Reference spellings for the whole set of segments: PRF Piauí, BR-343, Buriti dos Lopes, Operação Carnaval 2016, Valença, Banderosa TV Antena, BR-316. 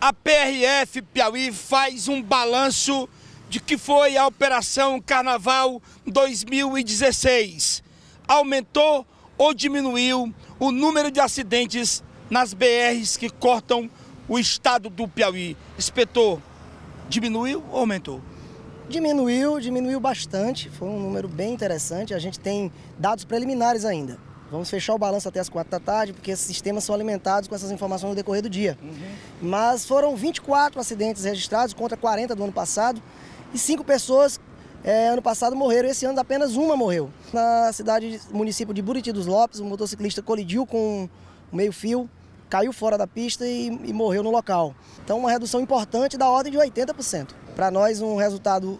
A PRF Piauí faz um balanço de que foi a Operação Carnaval 2016. Aumentou ou diminuiu o número de acidentes nas BRs que cortam o estado do Piauí? Inspetor, diminuiu ou aumentou? Diminuiu bastante, foi um número bem interessante. A gente tem dados preliminares ainda. Vamos fechar o balanço até as 4 da tarde, porque esses sistemas são alimentados com essas informações no decorrer do dia. Mas foram 24 acidentes registrados contra 40 do ano passado e 5 pessoas ano passado morreram. Esse ano apenas uma morreu. Na cidade, município de Buriti dos Lopes, um motociclista colidiu com um meio-fio, caiu fora da pista e morreu no local. Então uma redução importante da ordem de 80%. Para nós, um resultado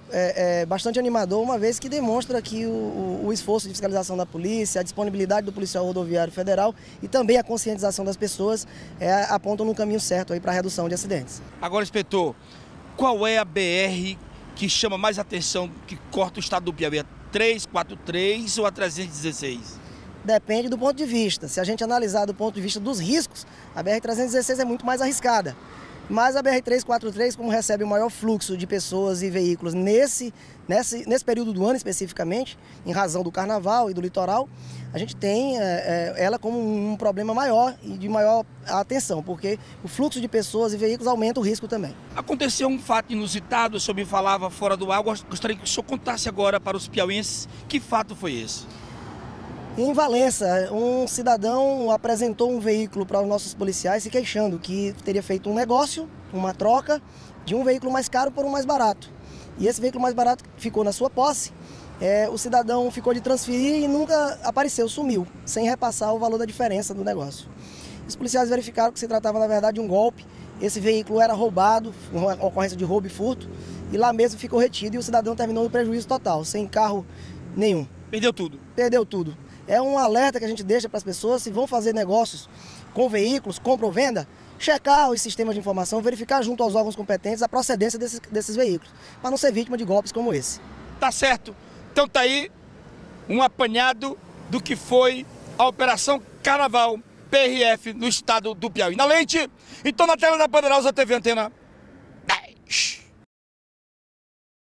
bastante animador, uma vez que demonstra que o esforço de fiscalização da polícia, a disponibilidade do policial rodoviário federal e também a conscientização das pessoas apontam no caminho certo para a redução de acidentes. Agora, inspetor, qual é a BR que chama mais atenção, que corta o estado do Piauí? A 343 ou a 316? Depende do ponto de vista. Se a gente analisar do ponto de vista dos riscos, a BR-316 é muito mais arriscada. Mas a BR-343, como recebe o maior fluxo de pessoas e veículos nesse período do ano especificamente, em razão do carnaval e do litoral, a gente tem ela como um problema maior e de maior atenção, porque o fluxo de pessoas e veículos aumenta o risco também. Aconteceu um fato inusitado, o senhor me falava fora do ar, gostaria que o senhor contasse agora para os piauenses que fato foi esse. Em Valença, um cidadão apresentou um veículo para os nossos policiais se queixando que teria feito um negócio, uma troca, de um veículo mais caro por um mais barato. E esse veículo mais barato ficou na sua posse, o cidadão ficou de transferir e nunca apareceu, sumiu, sem repassar o valor da diferença do negócio. Os policiais verificaram que se tratava, na verdade, de um golpe. Esse veículo era roubado, uma ocorrência de roubo e furto, e lá mesmo ficou retido e o cidadão terminou no prejuízo total, sem carro nenhum. Perdeu tudo? Perdeu tudo. É um alerta que a gente deixa para as pessoas, se vão fazer negócios com veículos, compra ou venda, checar os sistemas de informação, verificar junto aos órgãos competentes a procedência desses veículos, para não ser vítima de golpes como esse. Tá certo. Então tá aí um apanhado do que foi a Operação Carnaval PRF no estado do Piauí. Na lente, então na tela da Banderosa TV Antena 10.